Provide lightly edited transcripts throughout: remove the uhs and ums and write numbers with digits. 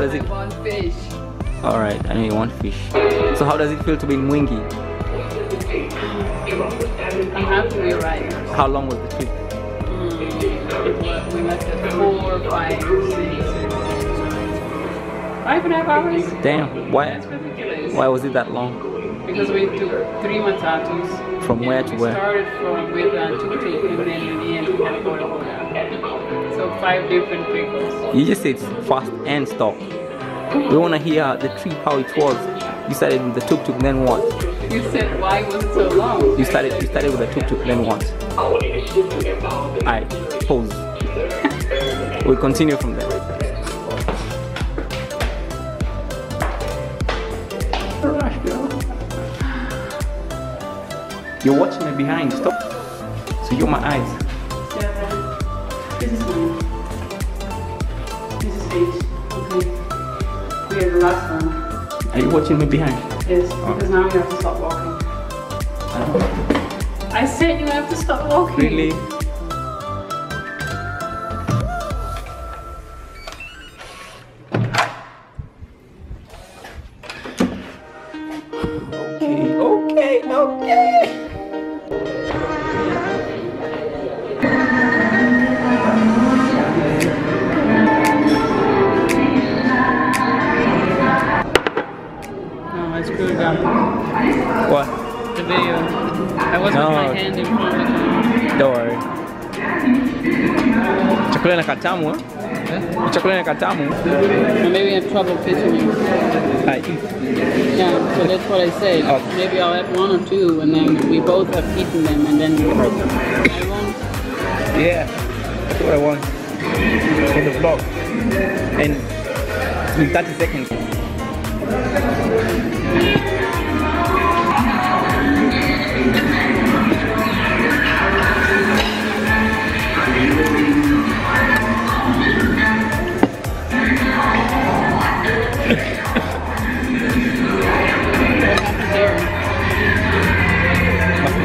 does it? I want fish. Alright, I know you want fish. So how does it feel to be Mwingi? I'm happy we arrived. How long was the trip? We must have 4, 5, 6, 5.5 hours. Damn, why? That's ridiculous. Why was it that long? Because we took 3 matatus. From where to where? We started from with Tuti and then in the end we had Boraboda. So 5 different vehicles. You just said fast and stop. We want to hear the trip, how it was. You started with the tuk-tuk, then what? You said why was it so long? You started with the tuk-tuk, then what? Alright, pause. We'll continue from there. You're watching me behind, stop. So you're my eyes. 7. This is 9. This is 8. Okay. We are the last one. Are you watching me behind? Yes, okay. Because now you have to stop walking. I said you have to stop walking. Really? What? The video. I was with my hand in front of the camera. Don't worry. Chakula na katamu, eh? Chakula na katamu. Maybe I have trouble fitting you. I eat. Yeah, so that's what I said. Okay. Maybe I'll have 1 or 2 and then we both have eaten them and then we'll have them. I want. Yeah, that's what I want. In the vlog. And in 30 seconds.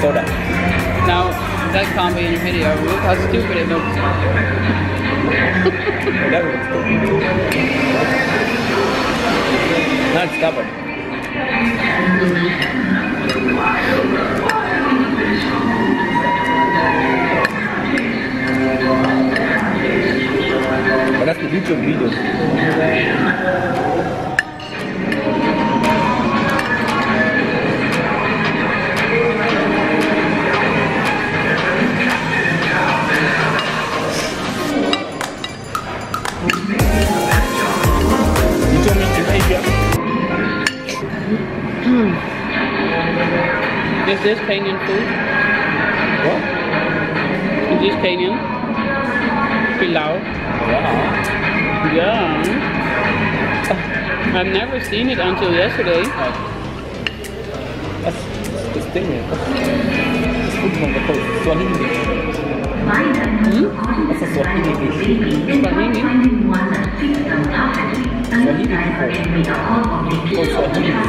Soda. Now, that can't be in a video. Look how stupid it looks. That looks stupid. Not stubborn. But that's the YouTube video. Is this Kenyan food? What? Is this Kenyan? Pilau? Yeah. Yeah. I've never seen it until yesterday. That's the thing. It's food from the coast. Swahili. Hmm? That's a Swahili dish. Swahili? Swahili people.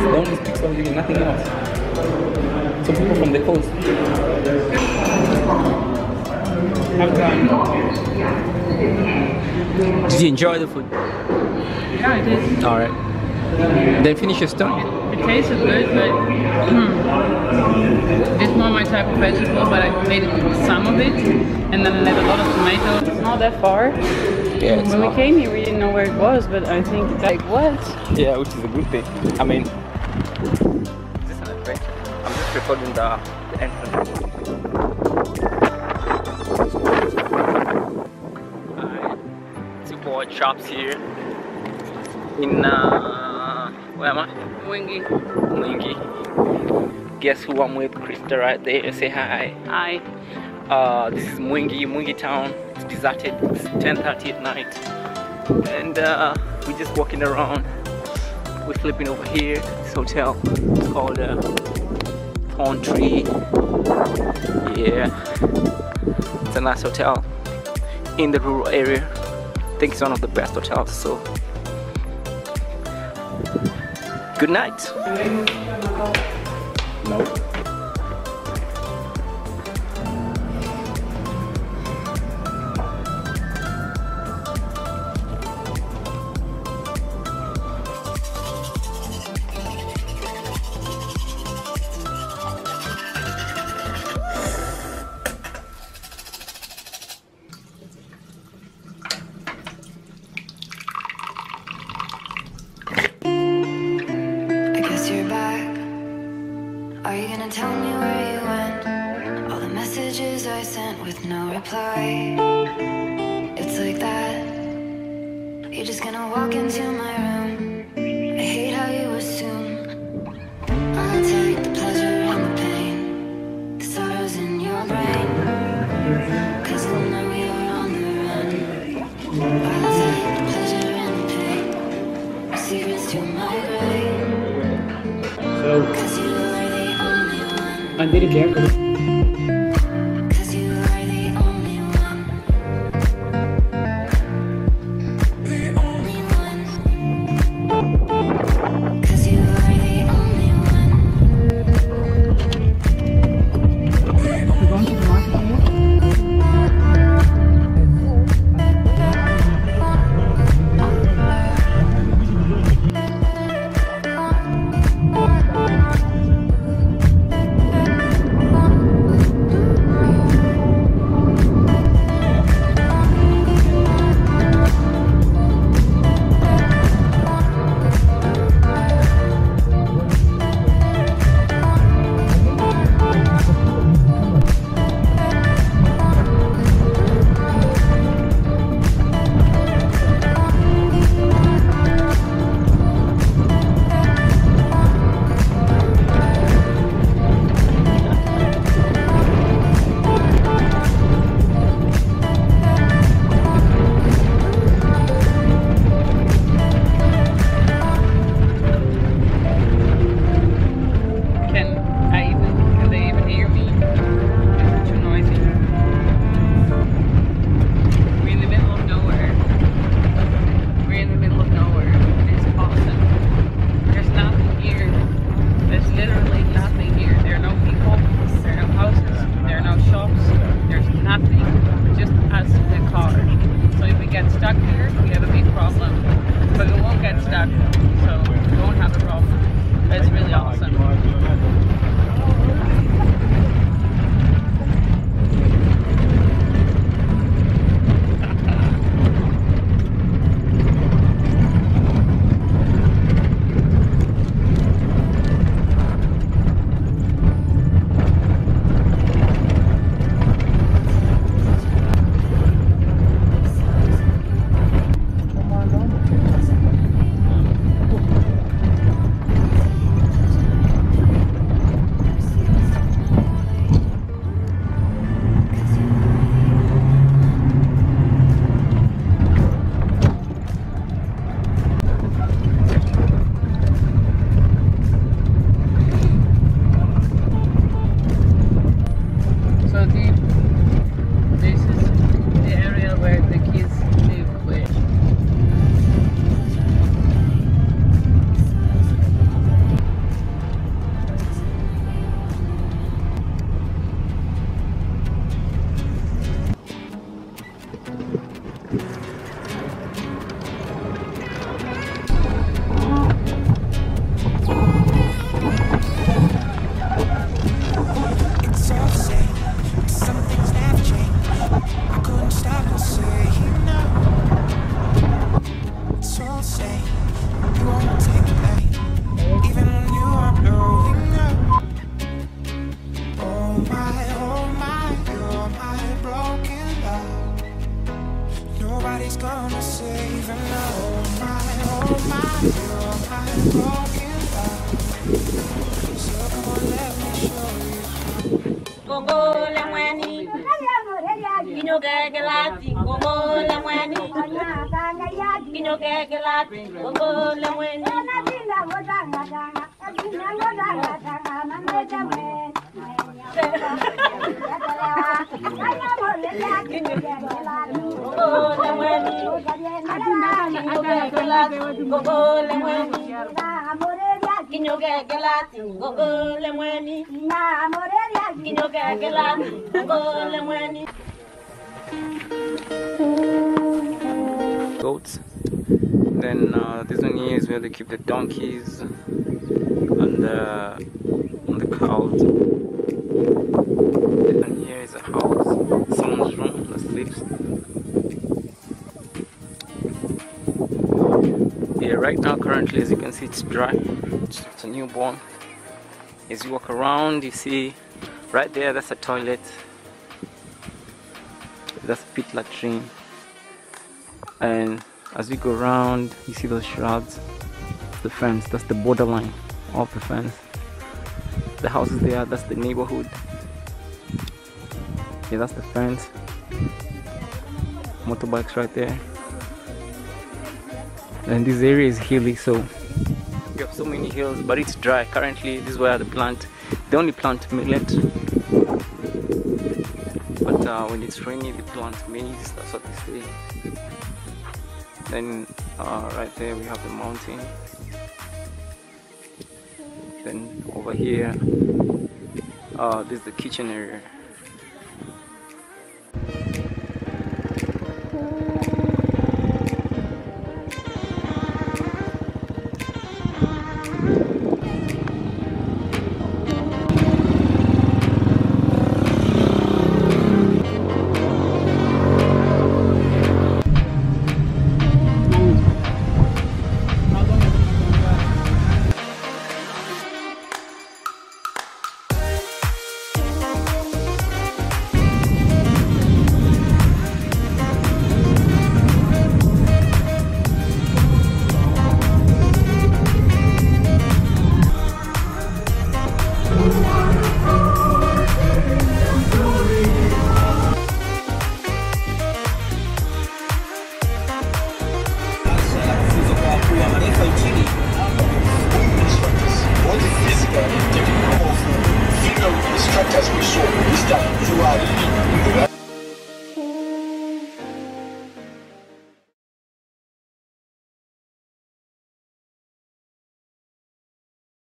They only speak Swahili, nothing else. So people from the coast. Have fun. Did you enjoy the food? Yeah, I did. Alright. Then finish your story. It tasted good, but it's more my type of vegetable, but I made it with some of it. And then I had a lot of tomatoes. It's not that far. Yeah, it's When we came here, we didn't know where it was, but I think it's like, what? Yeah, which is a good thing. I mean, recording the entrance. Two board shops here in where am I? Mwingi. Mwingi. Guess who I'm with? Krista right there. Say hi. Hi. This is Mwingi, Mwingi town. It's deserted. It's 10:30 at night, and we're just walking around. We're sleeping over here. This hotel. It's called. On tree. Yeah, it's a nice hotel in the rural area. I think it's one of the best hotels. So, good night. No. and tell me where you went. All the messages I sent with no reply. It's like that. You're just gonna walk into my room. I hate how you assume. I'll take the pleasure and the pain, the sorrows in your brain. 'Cause I know you're on the run. I'll take the pleasure and the pain, secrets to my grave. So I need a camera. Goats. Then this one here is where they keep the donkeys and the cows. And here is a house, someone's room that sleeps. Yeah, right now currently as you can see it's dry. It's a newborn. As you walk around, you see right there, that's a toilet. That's a pit latrine. And as we go around, you see those shrubs, the fence, that's the borderline of the fence. The house is there, that's the neighborhood. Yeah, that's the fence. Motorbikes right there. And this area is hilly, so you have so many hills, but it's dry. Currently, this is where they only plant millet. But when it's rainy, they plant maize, that's what they say. Then right there we have the mountain. Then over here, this is the kitchen area.